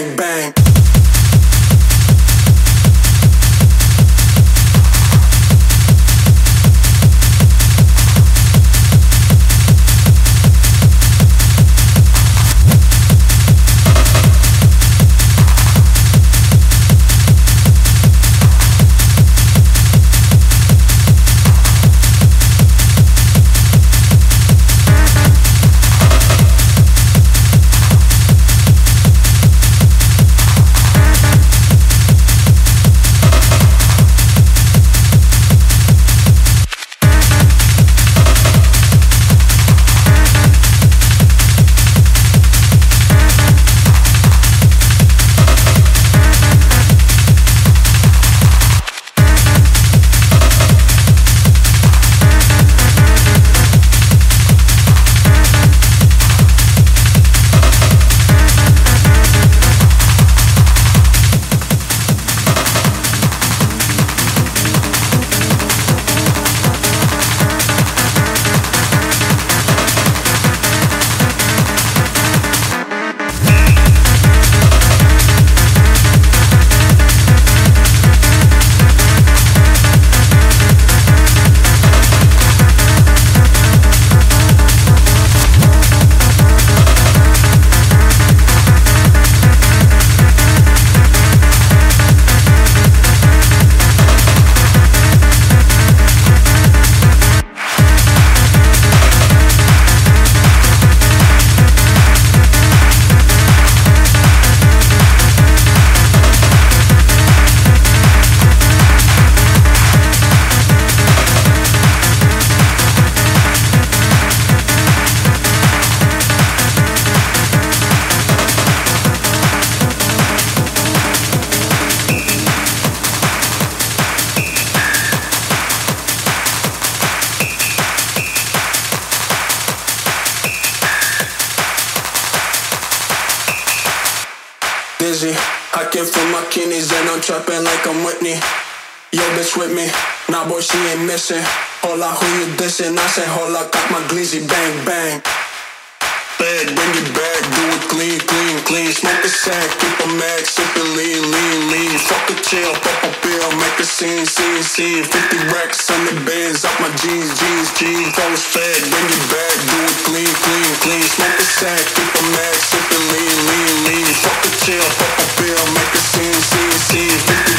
bang, bang. I can feel my kidneys and I'm trapping like I'm Whitney. Yo, bitch with me, nah boy, she ain't missing. Hola, who you dissing? I said hola, got my glizzy, bang, bang. Bad, bring it back, do it clean, clean, clean. Smoke a sack, keep a mag, sip it lean, lean, lean. Fuck a chill, pop a pill, make a scene, scene, scene. 50 racks on the bands, up my jeans, jeans, jeans. I was fed, bring it back, do it clean, clean, clean. Smoke a sack, keep a mag, sip it lean, lean, lean. Fuck a chill, pop a pill, make a scene, scene, scene.